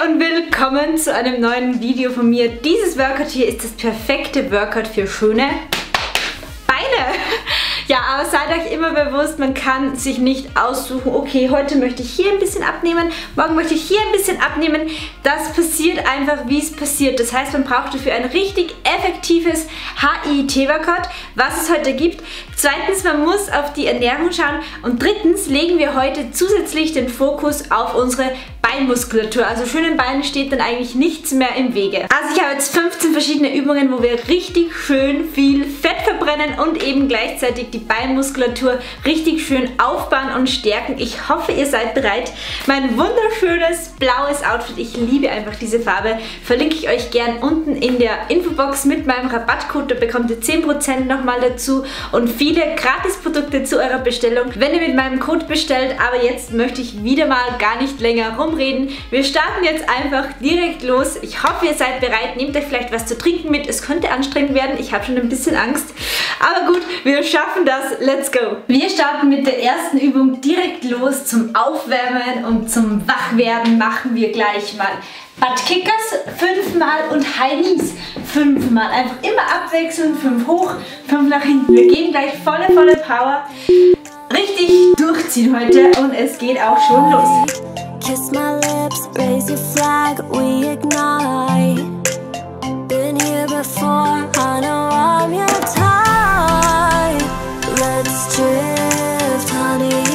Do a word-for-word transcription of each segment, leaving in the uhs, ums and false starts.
Hi und willkommen zu einem neuen Video von mir. Dieses Workout hier ist das perfekte Workout für schöne Beine. Ja, aber seid euch immer bewusst, man kann sich nicht aussuchen, okay, heute möchte ich hier ein bisschen abnehmen, morgen möchte ich hier ein bisschen abnehmen. Das passiert einfach, wie es passiert. Das heißt, man braucht dafür ein richtig effektives H I I T-Workout, was es heute gibt. Zweitens, man muss auf die Ernährung schauen. Und drittens legen wir heute zusätzlich den Fokus auf unsere Beinmuskulatur. Also schönen Beinen steht dann eigentlich nichts mehr im Wege. Also ich habe jetzt fünfzehn verschiedene Übungen, wo wir richtig schön viel Fett verbrennen und eben gleichzeitig die Beinmuskulatur richtig schön aufbauen und stärken. Ich hoffe, ihr seid bereit. Mein wunderschönes blaues Outfit, ich liebe einfach diese Farbe, verlinke ich euch gern unten in der Infobox mit meinem Rabattcode. Da bekommt ihr zehn Prozent nochmal dazu und viele Gratisprodukte zu eurer Bestellung, wenn ihr mit meinem Code bestellt. Aber jetzt möchte ich wieder mal gar nicht länger rumreden. Wir starten jetzt einfach direkt los. Ich hoffe, ihr seid bereit. Nehmt euch vielleicht was zu trinken mit. Es könnte anstrengend werden. Ich habe schon ein bisschen Angst. Aber gut, wir schaffen das. Let's go. Wir starten mit der ersten Übung direkt los. Zum Aufwärmen und zum Wachwerden machen wir gleich mal Butt Kickers fünfmal und High Knees fünfmal. Einfach immer abwechseln. fünf hoch, fünf nach hinten. Wir geben gleich volle, volle Power. Richtig durchziehen heute und es geht auch schon los. Kiss my lips, raise your flag, we ignite. Been here before, I know I'm your type. Let's drift, honey.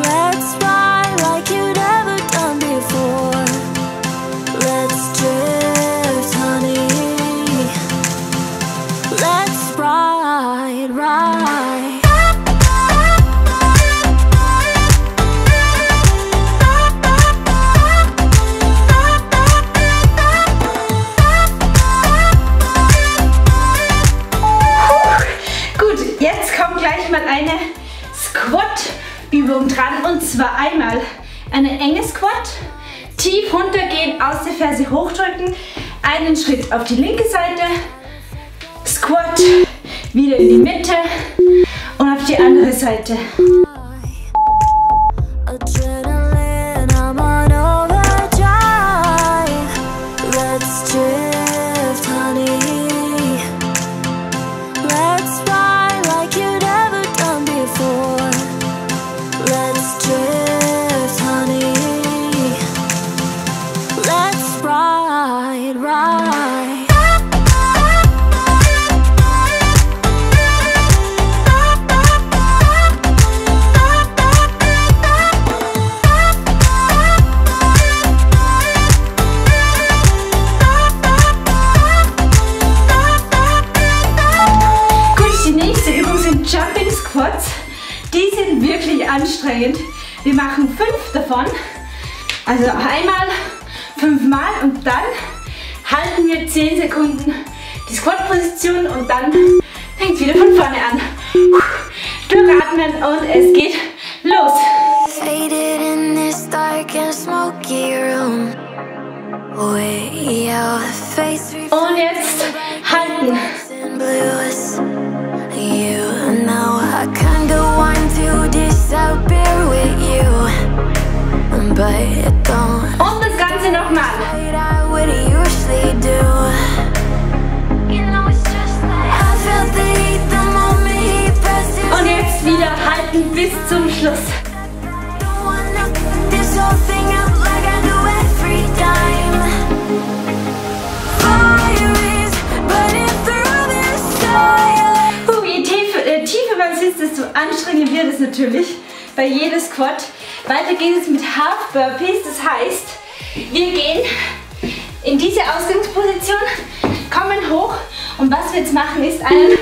Let's ride like you've never done before. Let's drift, honey. Let's ride, ride. Übung dran, und zwar einmal eine enge Squat, tief runtergehen, aus der Ferse hochdrücken, einen Schritt auf die linke Seite, Squat, wieder in die Mitte und auf die andere Seite. Anstrengend. Wir machen fünf davon, also einmal, fünfmal, und dann halten wir zehn Sekunden die Squat-Position und dann fängt wieder von vorne an. Durchatmen und es geht los. Faded in this dark and smoky room. Und jetzt halten. You know I can't go on to disappear with you, but I don't. Und das Ganze nochmal. I would usually do. You know it's just like I felt the heat the moment he pressed it. Und jetzt wieder halten bis zum Schluss. This whole thing up like I do every time. Fire is burning through this sky. Sitzt, desto anstrengender wird es natürlich bei jedem Squat. Weiter geht es mit Half Burpees, das heißt, wir gehen in diese Ausgangsposition, kommen hoch, und was wir jetzt machen ist einen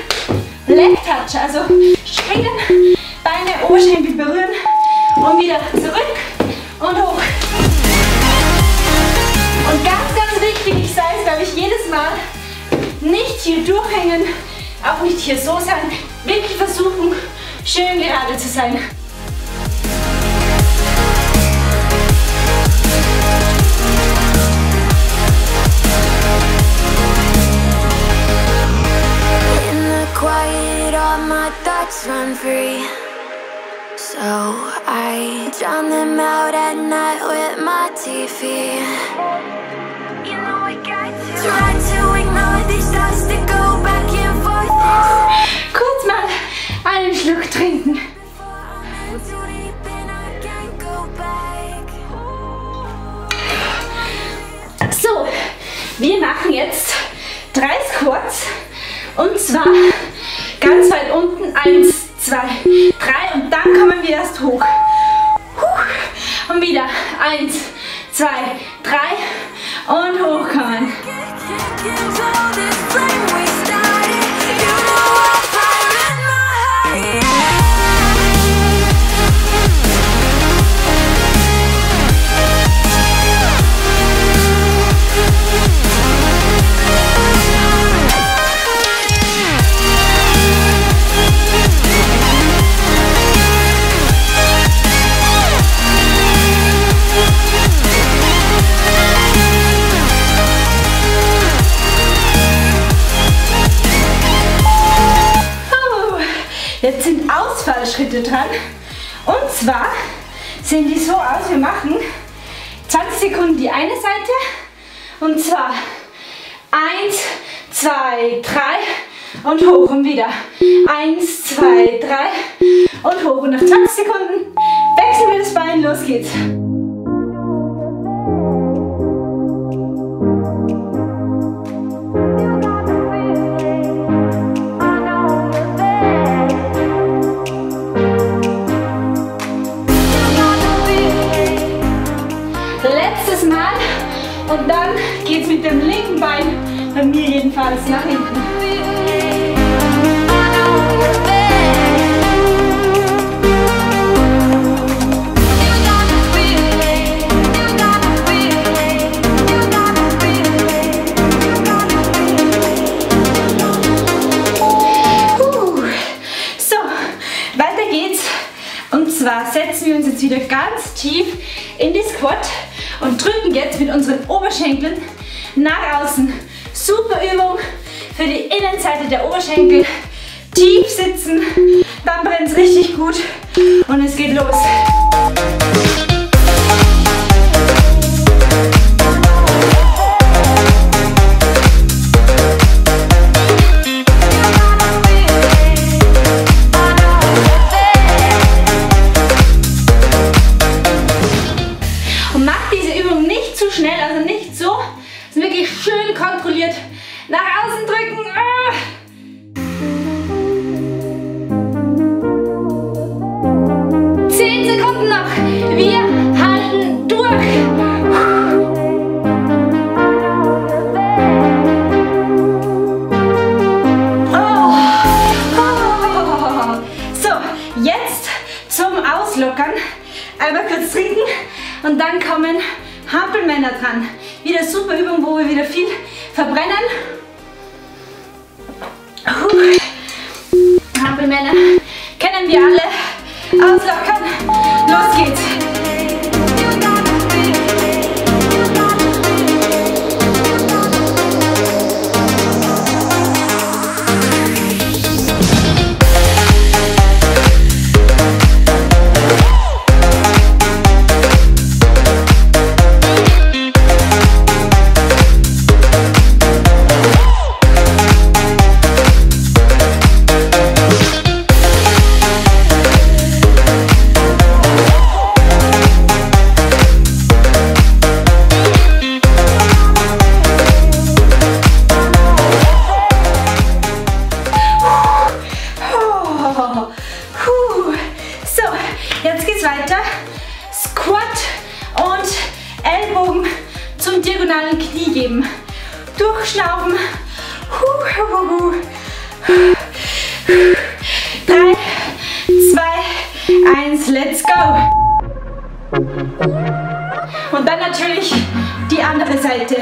Leg Touch, also springen, Beine, Oberschenkel berühren und wieder zurück und hoch. Und ganz, ganz wichtig, ich sage es glaube ich jedes Mal, nicht hier durchhängen, auch nicht hier so sein, wirklich versuchen, schön gerade zu sein. In the quiet all my thoughts run free, so I drown them out at night with my my T V. You know I got you. Try to ignore these thoughts that go back and forth. Kurz mal einen Schluck trinken. So, wir machen jetzt drei Squats. Und zwar ganz weit unten, eins, zwei, drei und dann kommen wir erst hoch. Und wieder eins, zwei, drei und hochkommen. Jetzt sind Ausfallschritte dran. Und zwar sehen die so aus, wir machen zwanzig Sekunden die eine Seite. Und zwar eins, zwei, drei und hoch und wieder. eins, zwei, drei und hoch. Und nach zwanzig Sekunden wechseln wir das Bein, los geht's. Und dann geht's mit dem linken Bein, bei mir jedenfalls, nach hinten. Uh, so, weiter geht's. Und zwar setzen wir uns jetzt wieder ganz tief in die Squat. Und drücken jetzt mit unseren Oberschenkeln nach außen. Super Übung für die Innenseite der Oberschenkel. Tief sitzen, dann brennt es richtig gut und es geht los. Und dann kommen Hampelmänner dran. Wieder super Übung, wo wir wieder viel verbrennen. Hampelmänner kennen wir alle. Auslockern. Los geht's. Durchschnaufen. drei, zwei, eins, let's go. Und dann natürlich die andere Seite.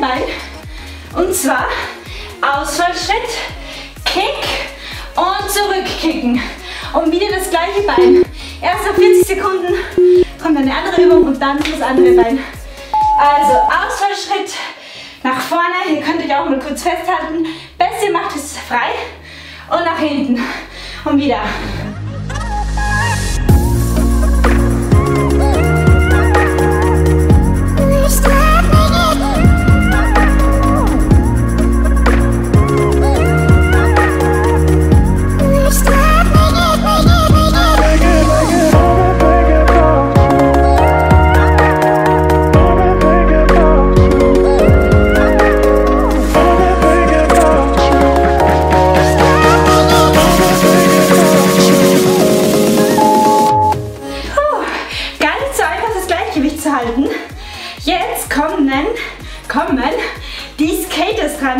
ein Bein. Und zwar Ausfallschritt, Kick und zurückkicken. Und wieder das gleiche Bein. Erst nach vierzig Sekunden kommt eine andere Übung und dann das andere Bein. Also Ausfallschritt nach vorne. Ihr könnt euch auch mal kurz festhalten. Besser ihr macht es frei. Und nach hinten. Und wieder.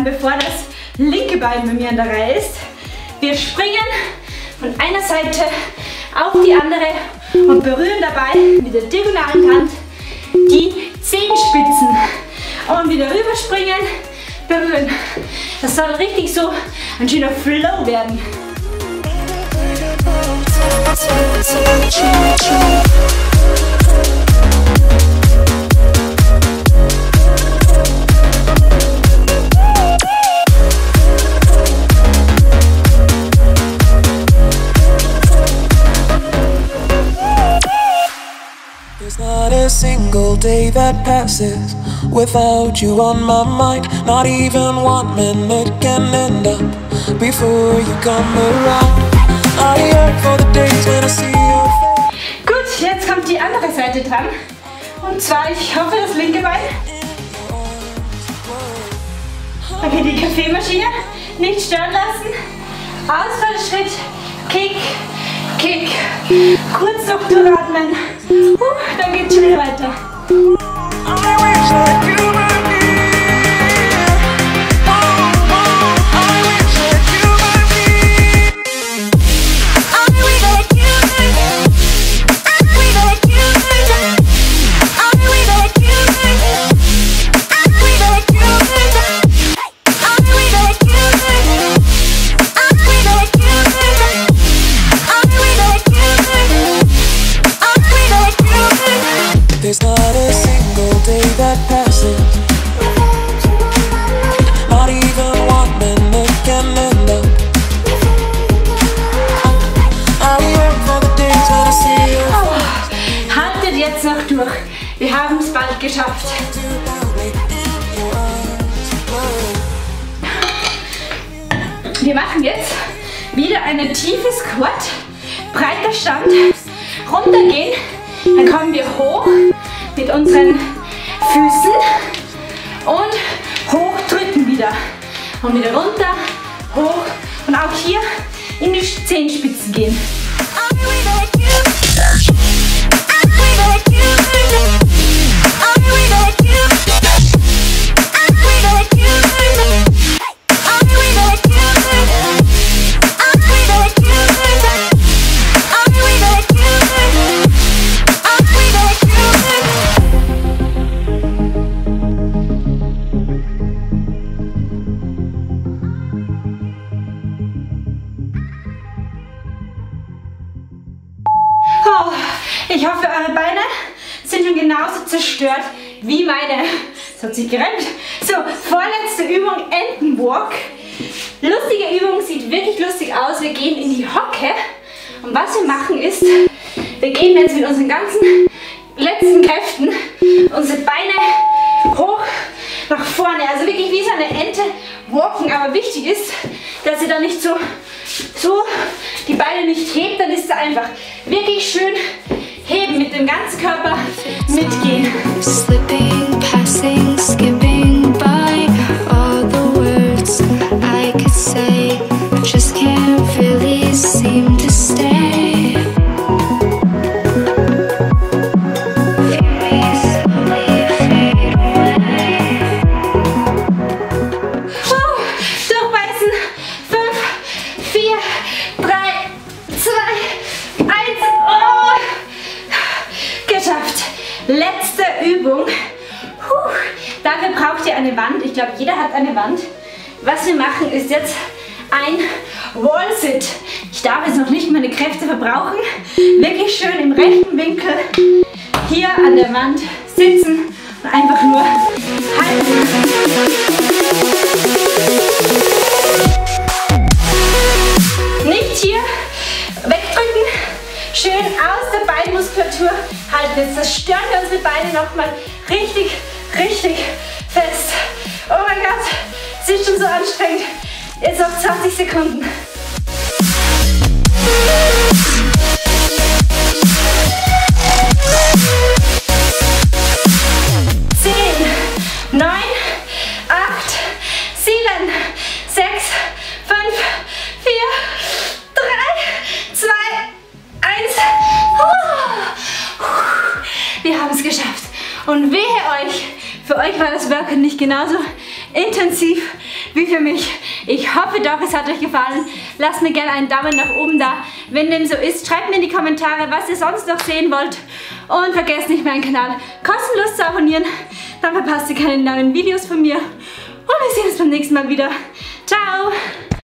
Bevor das linke Bein bei mir in der Reihe ist. Wir springen von einer Seite auf die andere und berühren dabei mit der diagonalen Hand die Zehenspitzen. Und wieder rüberspringen, berühren. Das soll richtig so ein schöner Flow werden. Not a single day that passes without you on my mind. Not even one minute can end up before you come around. I yearn for the days when I see you. Gut, jetzt kommt die andere Seite dran. Und zwar, ich hoffe, das linke Bein. Okay, die Kaffeemaschine. Nicht stören lassen. Ausfallschritt. Kick. Kick. Kurz noch durchatmen. Uh, dann geht's schon wieder weiter. Wir haben es bald geschafft. Wir machen jetzt wieder einen tiefen Squat, breiter Stand, runtergehen, dann kommen wir hoch mit unseren Füßen und hochdrücken wieder. Und wieder runter, hoch und auch hier in die Zehenspitzen gehen. Ich hoffe, eure Beine sind schon genauso zerstört wie meine. Das hat sich gereimt. So, vorletzte Übung, Entenwalk. Lustige Übung, sieht wirklich lustig aus. Wir gehen in die Hocke. Und was wir machen ist, wir gehen jetzt mit unseren ganzen letzten Kräften unsere Beine hoch nach vorne. Also wirklich wie so eine Ente walken. Aber wichtig ist, dass ihr da nicht so, so die Beine nicht hebt. Dann ist es einfach wirklich schön heben, mit dem ganzen Körper mitgehen. Slipping, passing, skipping by all the words I could say, but just can't really seem to stay. Puh, durchbeißen. fünf, vier, drei, zwei, eins. Oh. Letzte Übung. Puh, dafür brauchen glaube, jeder hat eine Wand. Was wir machen, ist jetzt ein Wall-Sit. Ich darf jetzt noch nicht meine Kräfte verbrauchen. Wirklich schön im rechten Winkel hier an der Wand sitzen und einfach nur halten. Nicht hier wegdrücken. Schön aus der Beinmuskulatur halten. Jetzt zerstören wir unsere Beine nochmal richtig, richtig fest. Oh mein Gott, es ist schon so anstrengend. Jetzt noch zwanzig Sekunden. zehn, neun, acht, sieben, sechs, fünf, vier, drei, zwei, eins. Wir haben es geschafft. Und wehe euch, für euch war das Workout nicht genauso intensiv wie für mich. Ich hoffe doch, es hat euch gefallen. Lasst mir gerne einen Daumen nach oben da, wenn dem so ist. Schreibt mir in die Kommentare, was ihr sonst noch sehen wollt. Und vergesst nicht, meinen Kanal kostenlos zu abonnieren. Dann verpasst ihr keine neuen Videos von mir. Und wir sehen uns beim nächsten Mal wieder. Ciao!